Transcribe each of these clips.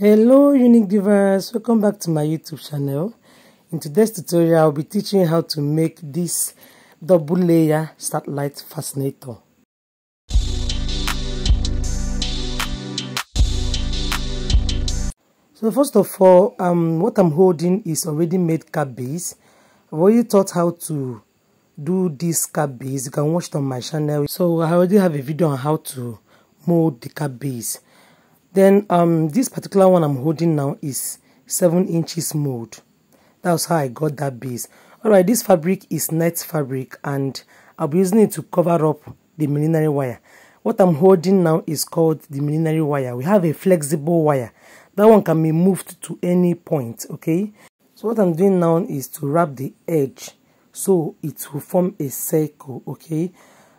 Hello Unique Divers, welcome back to my YouTube channel. In today's tutorial, I'll be teaching how to make this double layer satellite fascinator. So first of all, what I'm holding is already made cap base. I've already taught how to do this cap base. You can watch it on my channel. So I already have a video on how to mold the cap base. Then this particular one I'm holding now is 7 inches mold. That's how I got that base. Alright, this fabric is net fabric and I'll be using it to cover up the millinery wire. What I'm holding now is called the millinery wire. We have a flexible wire. That one can be moved to any point, okay? So what I'm doing now is to wrap the edge so it will form a circle, okay?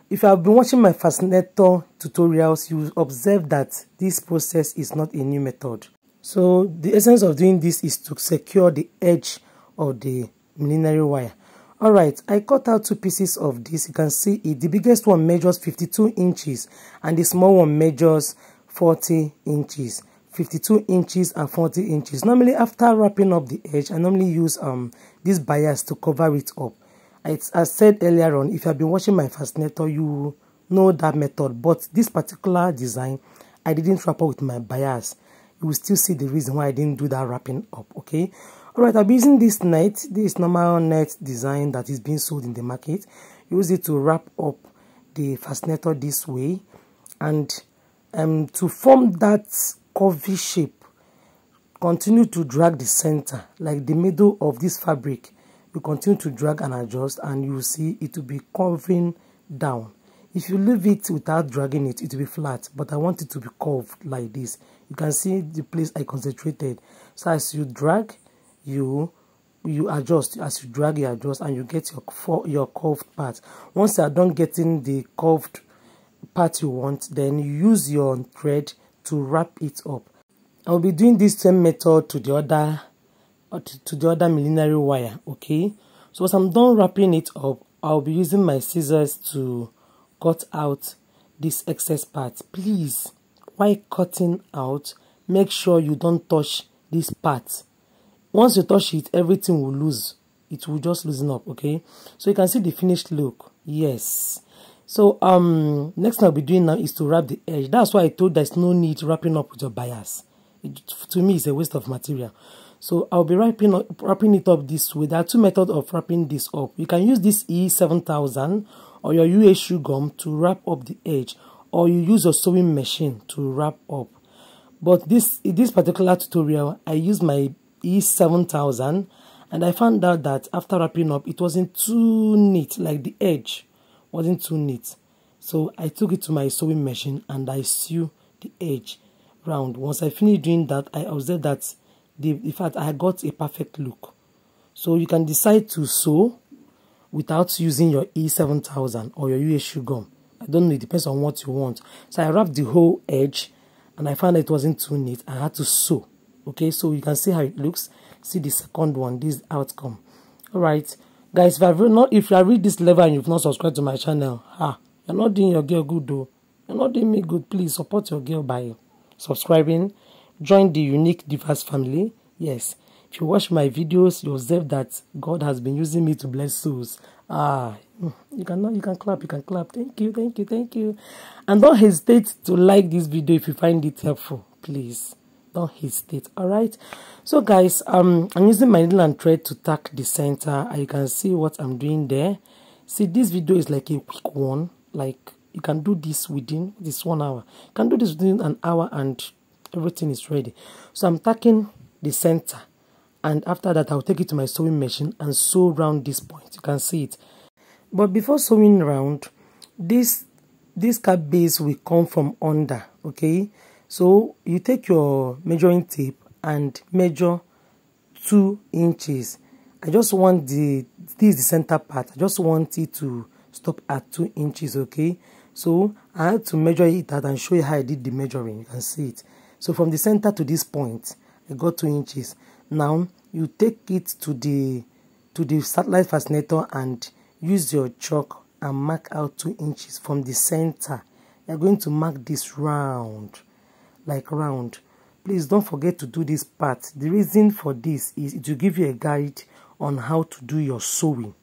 If you have been watching my fascinator tutorials, you will observe that this process is not a new method. So the essence of doing this is to secure the edge of the millinery wire. Alright, I cut out 2 pieces of this. You can see it. The biggest one measures 52 inches and the small one measures 40 inches. 52 inches and 40 inches. Normally, after wrapping up the edge, I normally use this bias to cover it up. As I said earlier on, if you have been watching my fascinator, you know that method. But this particular design, I didn't wrap up with my bias. You will still see the reason why I didn't do that wrapping up, okay? Alright, I'll be using this net. This normal net design that is being sold in the market. Use it to wrap up the fascinator this way. And to form that curvy shape, continue to drag the center, like the middle of this fabric. You continue to drag and adjust and you see it will be curving down. If you leave it without dragging it, it will be flat, but I want it to be curved like this. You can see the place I concentrated. So as you drag, you adjust. As you drag, you adjust and you get your curved part. Once you are done getting the curved part you want, then you use your thread to wrap it up. I will be doing this same method to the other millinery wire, okay? So as I'm done wrapping it up, I'll be using my scissors to cut out this excess part. Please, while cutting out, make sure you don't touch this part. Once you touch it, everything will lose. It will just loosen up, okay? So you can see the finished look. Yes. So next thing I'll be doing now is to wrap the edge. That's why I told there's no need wrapping up with your bias. To me, it's a waste of material. So I'll be wrapping it up this way. There are 2 methods of wrapping this up. You can use this E7000 or your USU gum to wrap up the edge, or you use your sewing machine to wrap up. But in this particular tutorial, I used my E7000 and I found out that after wrapping up, it wasn't too neat, like the edge wasn't too neat. So I took it to my sewing machine and I sew the edge round. Once I finished doing that, I observed that in fact, I got a perfect look. So you can decide to sew without using your E7000 or your USU gum. I don't know, it depends on what you want. So I wrapped the whole edge and I found it wasn't too neat. I had to sew. Okay, so you can see how it looks. See the second one, this outcome. Alright, guys, if you are read this level and you've not subscribed to my channel, you're not doing your girl good though. You're not doing me good. Please support your girl by subscribing. Join the Unique Divers family. Yes, if you watch my videos, you observe that God has been using me to bless souls. You can clap, thank you. And don't hesitate to like this video if you find it helpful. Please, don't hesitate. Alright, so guys, I'm using my needle and thread to tack the center. You can see what I'm doing there. See, this video is like a quick one. Like, you can do this within this 1 hour. You can do this within an hour and everything is ready. So I'm tacking the center, and after that I'll take it to my sewing machine and sew round this point. You can see it. But before sewing round, this cap base will come from under, okay? So you take your measuring tape and measure 2 inches. I just want this is the center part. I just want it to stop at 2 inches, okay? So I had to measure it out and show you how I did the measuring. You can see it. So from the center to this point, I got 2 inches. Now you take it to the satellite fascinator and use your chalk and mark out 2 inches from the center. You're going to mark this round, like round. Please don't forget to do this part. The reason for this is it will give you a guide on how to do your sewing,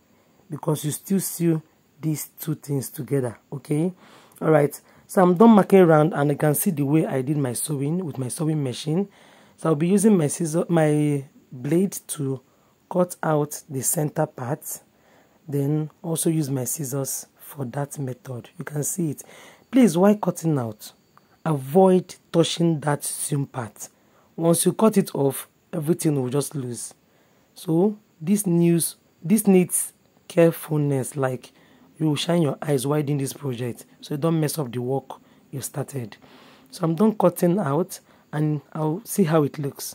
because you still sew these two things together. Okay, all right. So I'm done marking around, and I can see the way I did my sewing with my sewing machine. So I'll be using my scissor, my blade to cut out the center part, then also use my scissors for that method. You can see it. Please, while cutting out, avoid touching that seam part. Once you cut it off, everything will just loose. So this needs carefulness, like you will shine your eyes while doing this project, so you don't mess up the work you started. So I'm done cutting out, and I'll see how it looks.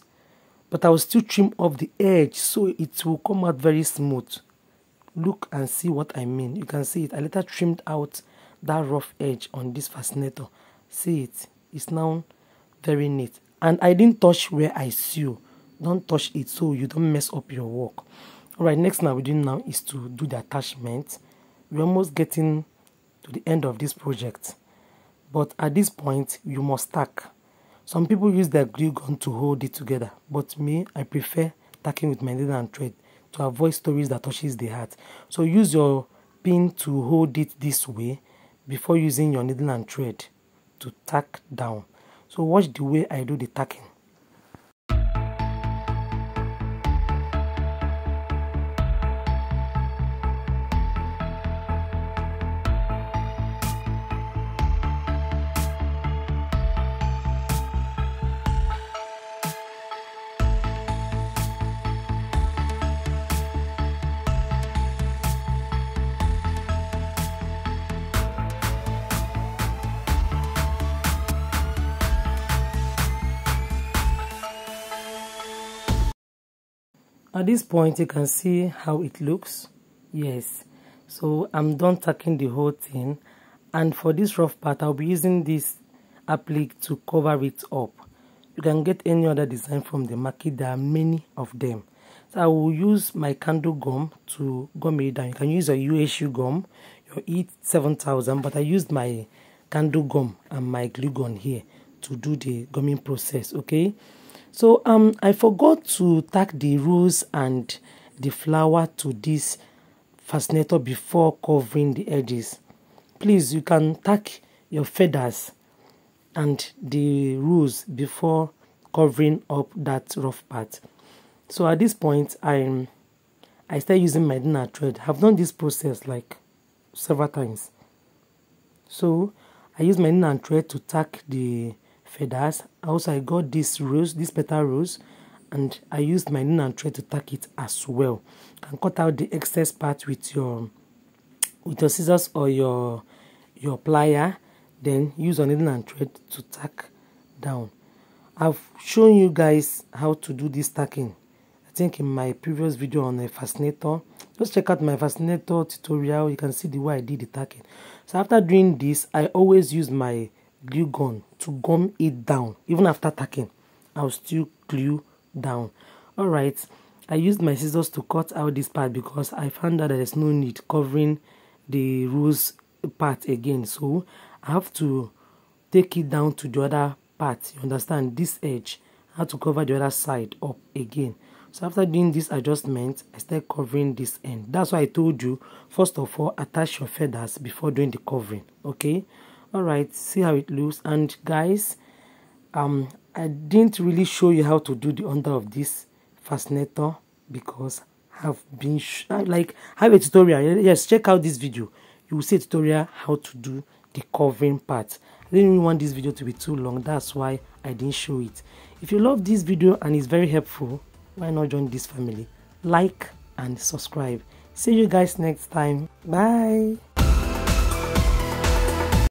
But I will still trim off the edge so it will come out very smooth. Look and see what I mean. You can see it. I later trimmed out that rough edge on this fascinator. See it. It's now very neat. And I didn't touch where I sew. Don't touch it so you don't mess up your work. Alright, next thing we're doing now is to do the attachment. We're almost getting to the end of this project. But at this point, you must tack. Some people use their glue gun to hold it together, but me, I prefer tacking with my needle and thread to avoid stories that touches the heart. So use your pin to hold it this way before using your needle and thread to tack down. So watch the way I do the tacking. At this point, you can see how it looks. Yes, so I'm done tacking the whole thing, and for this rough part, I'll be using this applique to cover it up. You can get any other design from the market. There are many of them. So I will use my Kandu gum to gum it down. You can use your USU gum, your E7000, but I used my Kandu gum and my glue gun here to do the gumming process. Okay. So I forgot to tack the rose and the flower to this fascinator before covering the edges. Please, you can tack your feathers and the rose before covering up that rough part. So at this point, I start using my needle and thread. I've done this process like several times. So I use my needle and thread to tack the feathers. Also, I got this rose, this petal rose, and I used my needle and thread to tack it as well. You can cut out the excess part with your scissors or your plier, then use your needle and thread to tack down. I've shown you guys how to do this tacking, I think, in my previous video on a fascinator. Just check out my fascinator tutorial. You can see the way I did the tacking. So after doing this, I always use my glue gun to gum it down. Even after tacking, I'll still glue down. All right, I used my scissors to cut out this part because I found out that there's no need covering the rose part again. So I have to take it down to the other part. You understand, this edge, I have to cover the other side up again. So after doing this adjustment, I start covering this end. That's why I told you, first of all, attach your feathers before doing the covering. Okay. Alright, see how it looks. And guys, I didn't really show you how to do the under of this fascinator because I have a tutorial. Yes, check out this video. You will see a tutorial how to do the covering part. I didn't really want this video to be too long. That's why I didn't show it. If you love this video and it's very helpful, why not join this family? Like and subscribe. See you guys next time. Bye.